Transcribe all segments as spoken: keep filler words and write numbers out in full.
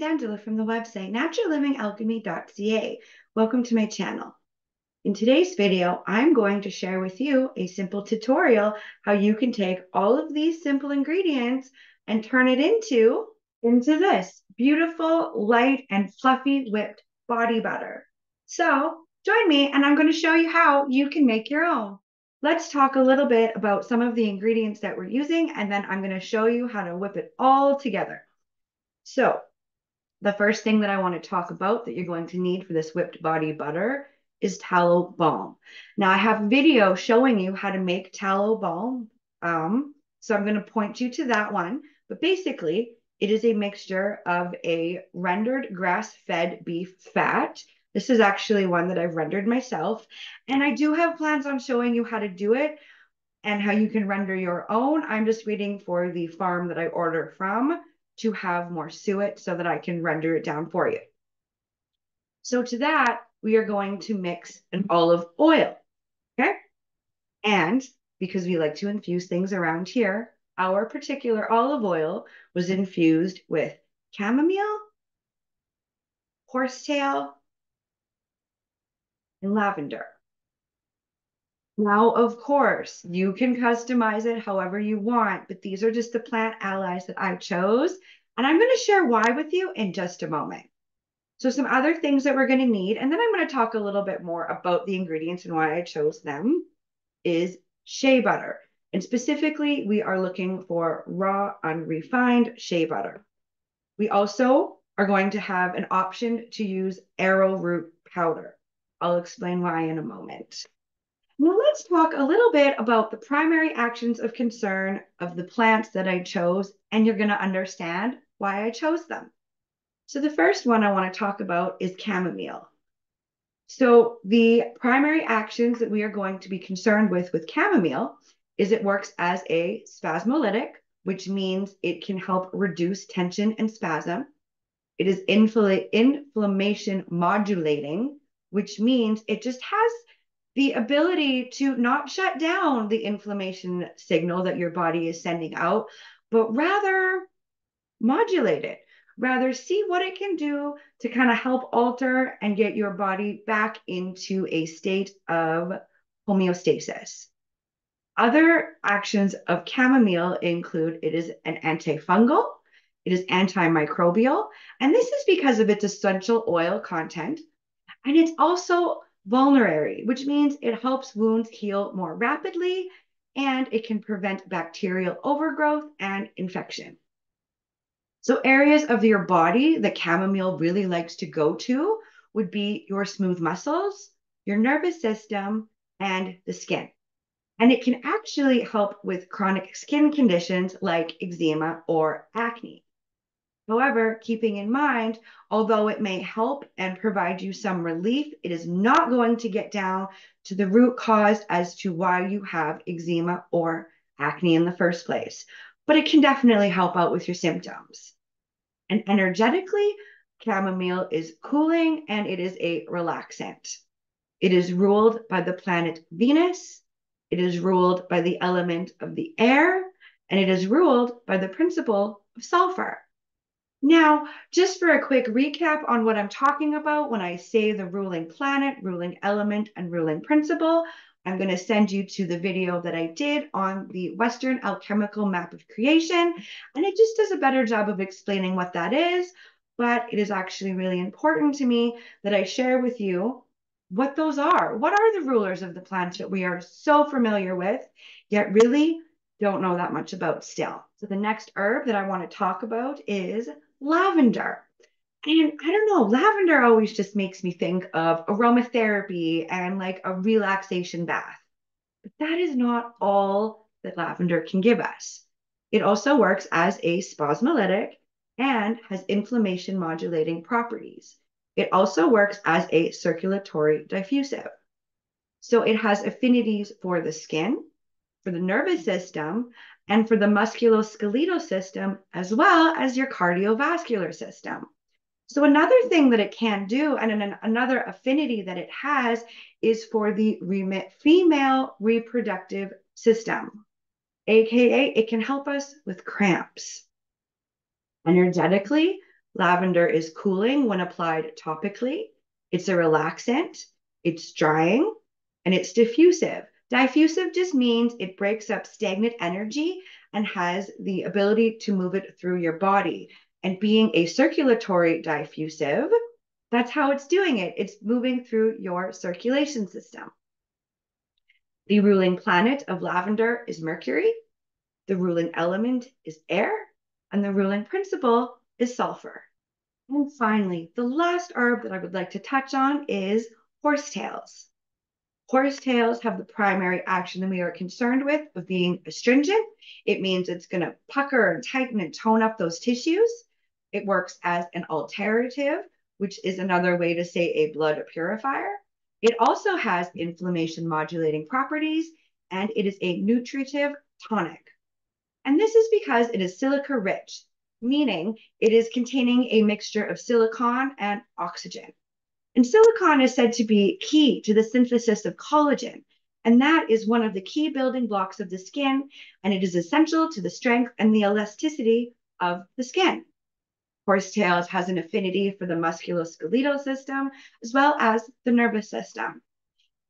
it's Angela from the website natural living alchemy dot c a. Welcome to my channel. In today's video, I'm going to share with you a simple tutorial how you can take all of these simple ingredients and turn it into, into this beautiful, light, and fluffy whipped body butter. So join me and I'm going to show you how you can make your own. Let's talk a little bit about some of the ingredients that we're using, and then I'm going to show you how to whip it all together. So the first thing that I want to talk about that you're going to need for this whipped body butter is tallow balm. Now I have a video showing you how to make tallow balm. Um, so I'm going to point you to that one. But basically, it is a mixture of a rendered grass-fed beef fat. This is actually one that I've rendered myself, and I do have plans on showing you how to do it and how you can render your own. I'm just waiting for the farm that I order from to have more suet so that I can render it down for you. So to that, we are going to mix an olive oil, okay? And because we like to infuse things around here, our particular olive oil was infused with chamomile, horsetail, and lavender. Now, of course, you can customize it however you want, but these are just the plant allies that I chose. And I'm going to share why with you in just a moment. So some other things that we're going to need, and then I'm going to talk a little bit more about the ingredients and why I chose them, is shea butter. And specifically, we are looking for raw, unrefined shea butter. We also are going to have an option to use arrowroot powder. I'll explain why in a moment. Now let's talk a little bit about the primary actions of concern of the plants that I chose, and you're going to understand why I chose them. So the first one I want to talk about is chamomile. So the primary actions that we are going to be concerned with with chamomile is it works as a spasmolytic, which means it can help reduce tension and spasm. It is infl- inflammation modulating, which means it just has the ability to not shut down the inflammation signal that your body is sending out, but rather modulate it, rather see what it can do to kind of help alter and get your body back into a state of homeostasis. Other actions of chamomile include it is an antifungal, it is antimicrobial, and this is because of its essential oil content. And it's also vulnerary, which means it helps wounds heal more rapidly, and it can prevent bacterial overgrowth and infection. So areas of your body that chamomile really likes to go to would be your smooth muscles, your nervous system, and the skin. And it can actually help with chronic skin conditions like eczema or acne. However, keeping in mind, although it may help and provide you some relief, it is not going to get down to the root cause as to why you have eczema or acne in the first place, but it can definitely help out with your symptoms. And energetically, chamomile is cooling and it is a relaxant. It is ruled by the planet Venus. It is ruled by the element of the air, and it is ruled by the principle of sulfur. Now, just for a quick recap on what I'm talking about when I say the ruling planet, ruling element, and ruling principle, I'm going to send you to the video that I did on the Western alchemical map of creation, and it just does a better job of explaining what that is, but it is actually really important to me that I share with you what those are. What are the rulers of the planets that we are so familiar with, yet really don't know that much about still? So the next herb that I want to talk about is lavender. And I don't know, lavender always just makes me think of aromatherapy and like a relaxation bath. But that is not all that lavender can give us. It also works as a spasmolytic and has inflammation modulating properties. It also works as a circulatory diffusive. So it has affinities for the skin, for the nervous system, and for the musculoskeletal system, as well as your cardiovascular system. So another thing that it can do, and an, another affinity that it has, is for the female reproductive system, aka it can help us with cramps. Energetically, Lavender is cooling when applied topically. It's a relaxant, it's drying, and it's diffusive. Diffusive just means it breaks up stagnant energy and has the ability to move it through your body. And being a circulatory diffusive, that's how it's doing it. It's moving through your circulation system. The ruling planet of lavender is Mercury. The ruling element is air. And the ruling principle is sulfur. And finally, the last herb that I would like to touch on is horsetails. Horsetails have the primary action that we are concerned with of being astringent. It means it's going to pucker and tighten and tone up those tissues. It works as an alterative, which is another way to say a blood purifier. It also has inflammation modulating properties, and it is a nutritive tonic. And this is because it is silica rich, meaning it is containing a mixture of silicon and oxygen. And silicon is said to be key to the synthesis of collagen. And that is one of the key building blocks of the skin. And it is essential to the strength and the elasticity of the skin. Horsetails has an affinity for the musculoskeletal system, as well as the nervous system.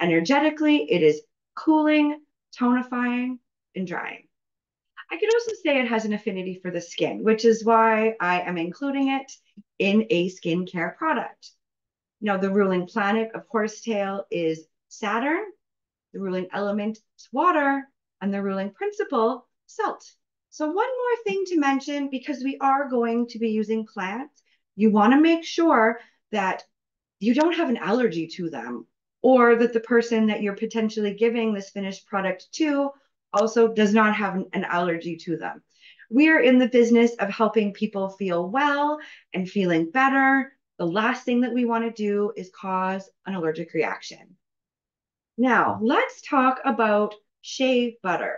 Energetically, it is cooling, tonifying, and drying. I could also say it has an affinity for the skin, which is why I am including it in a skincare product. Now, the ruling planet of horsetail is Saturn, the ruling element is water, and the ruling principle, salt. So one more thing to mention, because we are going to be using plants, you want to make sure that you don't have an allergy to them, or that the person that you're potentially giving this finished product to also does not have an allergy to them. We are in the business of helping people feel well and feeling better. The last thing that we want to do is cause an allergic reaction. Now, let's talk about shea butter,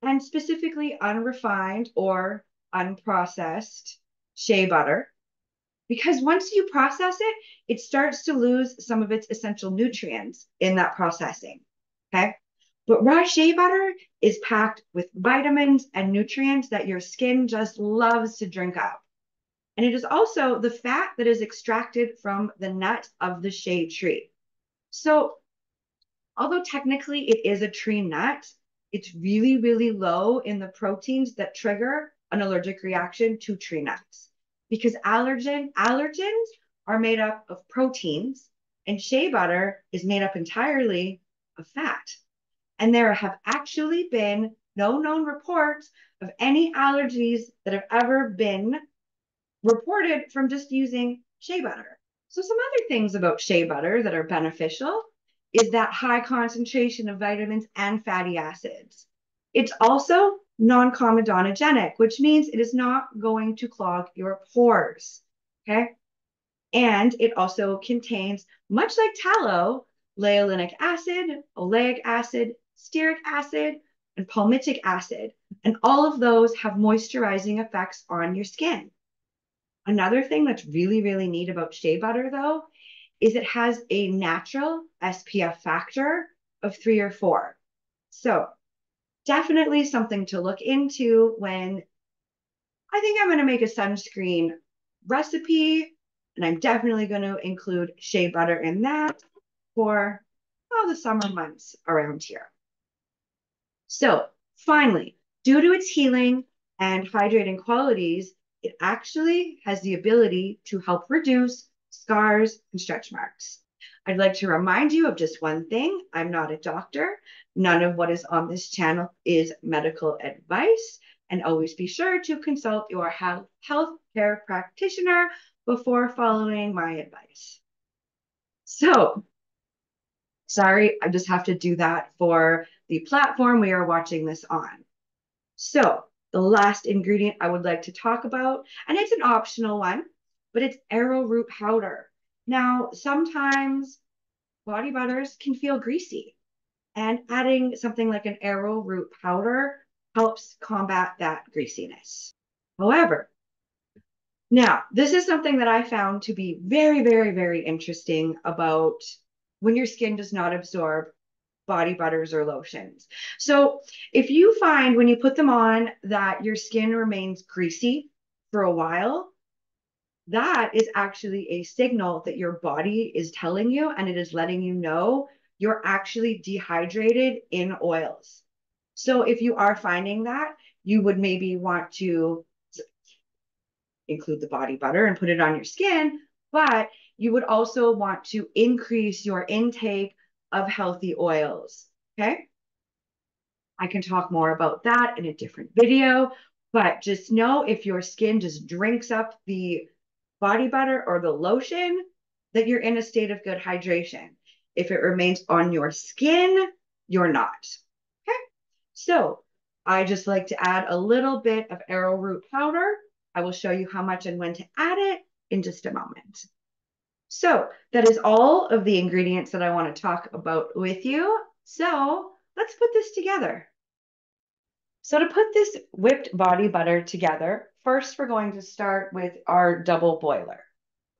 and specifically unrefined or unprocessed shea butter, because once you process it, it starts to lose some of its essential nutrients in that processing, okay? But raw shea butter is packed with vitamins and nutrients that your skin just loves to drink up. And it is also the fat that is extracted from the nut of the shea tree. So although technically it is a tree nut, it's really, really low in the proteins that trigger an allergic reaction to tree nuts, because allergen, allergens are made up of proteins and shea butter is made up entirely of fat. And there have actually been no known reports of any allergies that have ever been reported from just using shea butter. So some other things about shea butter that are beneficial is that high concentration of vitamins and fatty acids. It's also non-comedogenic, which means it is not going to clog your pores, okay? And it also contains, much like tallow, linoleic acid, oleic acid, stearic acid, and palmitic acid. And all of those have moisturizing effects on your skin. Another thing that's really, really neat about shea butter, though, is it has a natural S P F factor of three or four. So definitely something to look into when I think I'm going to make a sunscreen recipe, and I'm definitely going to include shea butter in that for all the summer months around here. So finally, due to its healing and hydrating qualities, it actually has the ability to help reduce scars and stretch marks. I'd like to remind you of just one thing. I'm not a doctor. None of what is on this channel is medical advice. And always be sure to consult your health healthcare practitioner before following my advice. So, sorry, I just have to do that for the platform we are watching this on. So, the last ingredient I would like to talk about, and it's an optional one, but it's arrowroot powder. Now, sometimes body butters can feel greasy, and adding something like an arrowroot powder helps combat that greasiness. However, now, this is something that I found to be very, very, very interesting about when your skin does not absorb body butters or lotions. So if you find when you put them on that your skin remains greasy for a while, that is actually a signal that your body is telling you, and it is letting you know you're actually dehydrated in oils. So if you are finding that, you would maybe want to include the body butter and put it on your skin, but you would also want to increase your intake of healthy oils, okay? I can talk more about that in a different video, but just know if your skin just drinks up the body butter or the lotion, that you're in a state of good hydration. If it remains on your skin, you're not, okay? So I just like to add a little bit of arrowroot powder. I will show you how much and when to add it in just a moment. So that is all of the ingredients that I want to talk about with you. So let's put this together. So to put this whipped body butter together, first we're going to start with our double boiler,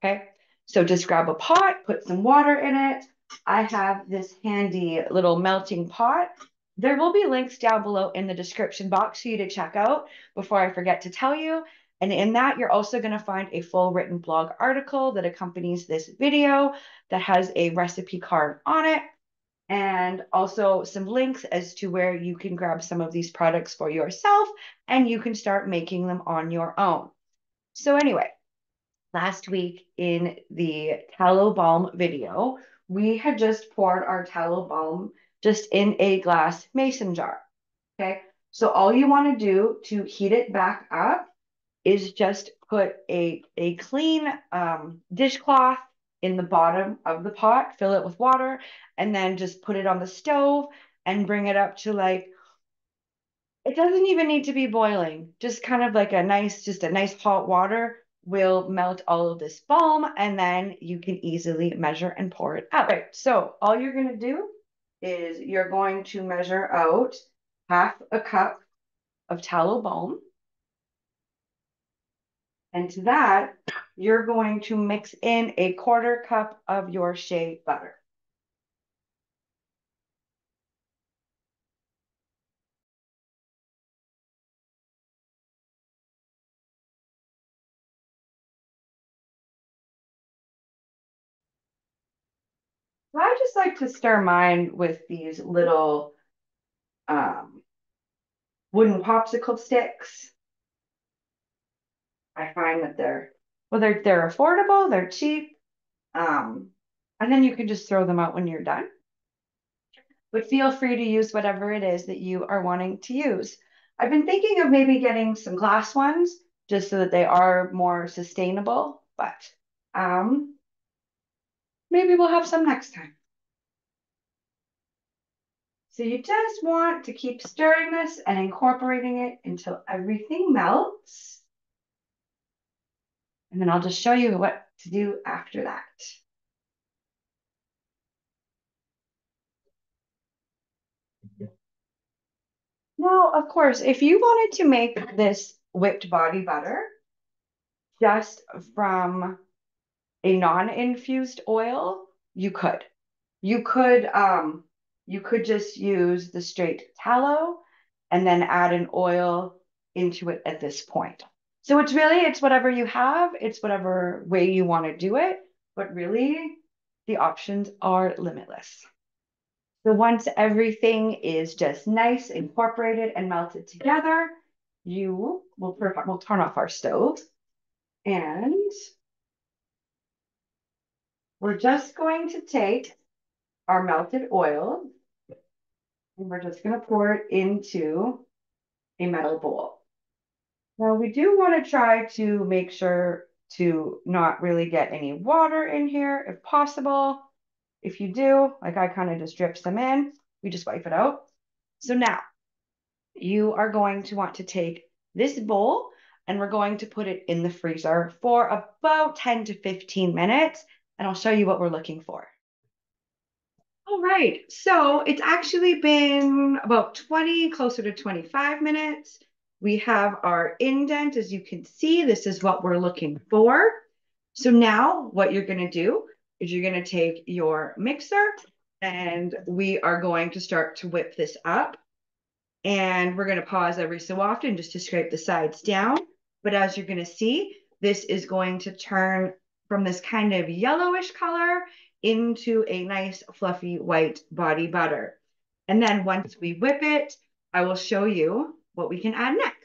okay? So just grab a pot, put some water in it. I have this handy little melting pot. There will be links down below in the description box for you to check out before I forget to tell you. And in that, you're also going to find a full written blog article that accompanies this video that has a recipe card on it, and also some links as to where you can grab some of these products for yourself and you can start making them on your own. So anyway, last week in the tallow balm video, we had just poured our tallow balm just in a glass mason jar, okay? So all you want to do to heat it back up is just put a, a clean um, dishcloth in the bottom of the pot, fill it with water, and then just put it on the stove and bring it up to like, it doesn't even need to be boiling, just kind of like a nice, just a nice hot water will melt all of this balm, and then you can easily measure and pour it out. Right, so all you're gonna do is you're going to measure out half a cup of tallow balm. And to that, you're going to mix in a quarter cup of your shea butter. I just like to stir mine with these little um, wooden popsicle sticks. I find that they're, well, they're, they're affordable, they're cheap, um, and then you can just throw them out when you're done. But feel free to use whatever it is that you are wanting to use. I've been thinking of maybe getting some glass ones just so that they are more sustainable, but um, maybe we'll have some next time. So you just want to keep stirring this and incorporating it until everything melts. And then I'll just show you what to do after that. Yeah. Now, of course, if you wanted to make this whipped body butter just from a non-infused oil, you could. You could, um, you could just use the straight tallow and then add an oil into it at this point. So it's really, it's whatever you have, it's whatever way you want to do it, but really the options are limitless. So once everything is just nice, incorporated and melted together, you will, we'll turn off our stove, and we're just going to take our melted oil and we're just going to pour it into a metal bowl. Now we do want to try to make sure to not really get any water in here if possible. If you do, like I kind of just drip some in, we just wipe it out. So now you are going to want to take this bowl and we're going to put it in the freezer for about ten to fifteen minutes. And I'll show you what we're looking for. All right, so it's actually been about twenty, closer to twenty-five minutes. We have our indent, as you can see, this is what we're looking for. So now what you're gonna do is you're gonna take your mixer and we are going to start to whip this up. And we're gonna pause every so often just to scrape the sides down. But as you're gonna see, this is going to turn from this kind of yellowish color into a nice fluffy white body butter. And then once we whip it, I will show you what we can add next.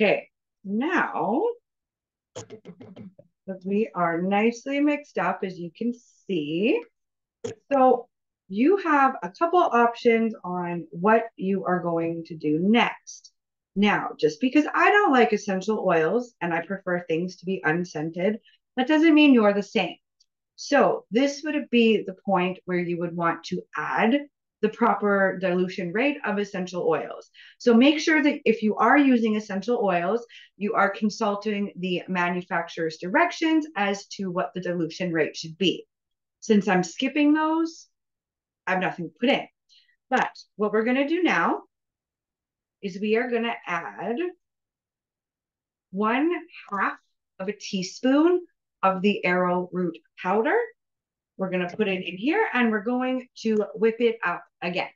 Okay, now we are nicely mixed up, as you can see. So you have a couple options on what you are going to do next. Now, just because I don't like essential oils and I prefer things to be unscented, that doesn't mean you're the same. So this would be the point where you would want to add the proper dilution rate of essential oils. So make sure that if you are using essential oils, you are consulting the manufacturer's directions as to what the dilution rate should be. Since I'm skipping those, I have nothing put in. But what we're gonna do now is we are gonna add one half of a teaspoon of the arrowroot powder. We're gonna put it in here and we're going to whip it up again.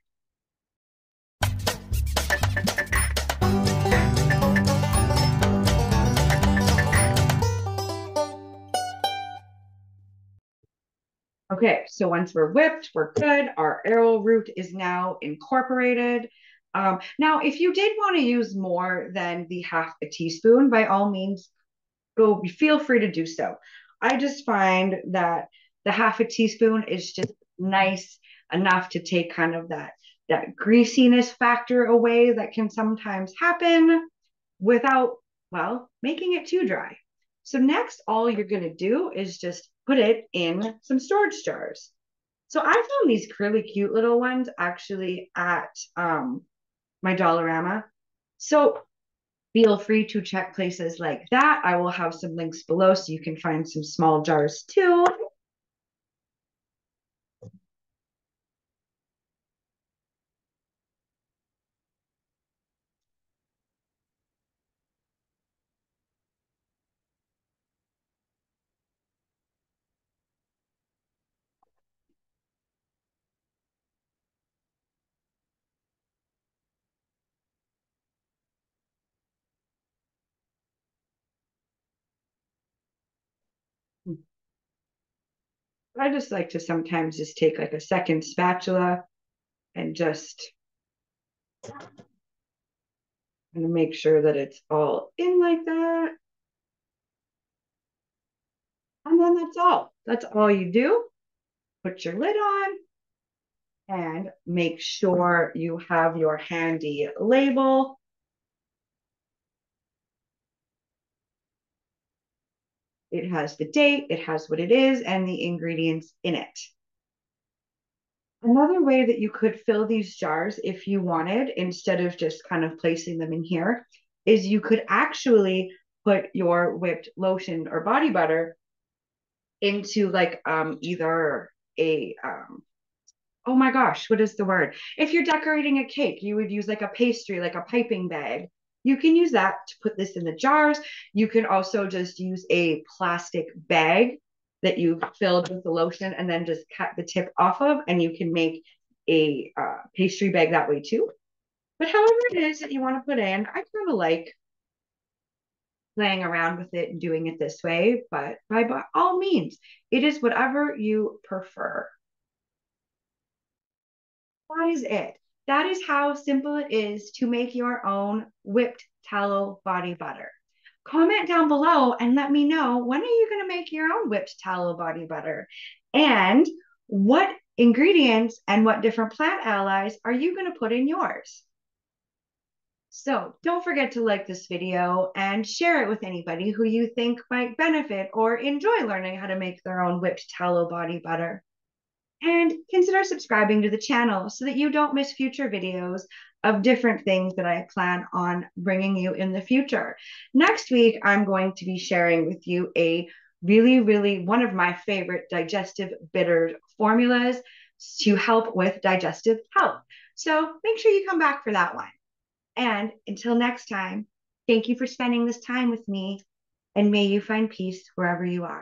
Okay, so once we're whipped, we're good. Our arrowroot is now incorporated. Um, now, if you did wanna use more than the half a teaspoon, by all means, go, feel free to do so. I just find that the half a teaspoon is just nice enough to take kind of that, that greasiness factor away that can sometimes happen without, well, making it too dry. So next, all you're gonna do is just put it in some storage jars. So I found these really cute little ones actually at um, my Dollarama. So feel free to check places like that. I will have some links below so you can find some small jars too. I just like to sometimes just take like a second spatula and just and make sure that it's all in like that. And then that's all. That's all you do. Put your lid on and make sure you have your handy label. It has the date, it has what it is, and the ingredients in it. Another way that you could fill these jars if you wanted, instead of just kind of placing them in here, is you could actually put your whipped lotion or body butter into like um, either a, um, oh my gosh, what is the word? If you're decorating a cake, you would use like a pastry, like a piping bag. You can use that to put this in the jars. You can also just use a plastic bag that you filled with the lotion and then just cut the tip off of, and you can make a uh, pastry bag that way too. But however it is that you want to put in, I kind of like playing around with it and doing it this way, but by, by all means, it is whatever you prefer. That is it. That is how simple it is to make your own whipped tallow body butter. Comment down below and let me know, when are you going to make your own whipped tallow body butter? And what ingredients and what different plant allies are you going to put in yours? So don't forget to like this video and share it with anybody who you think might benefit or enjoy learning how to make their own whipped tallow body butter. And consider subscribing to the channel so that you don't miss future videos of different things that I plan on bringing you in the future. Next week, I'm going to be sharing with you a really, really one of my favorite digestive bitter formulas. to help with digestive health. So make sure you come back for that one. And until next time, thank you for spending this time with me, and may you find peace wherever you are.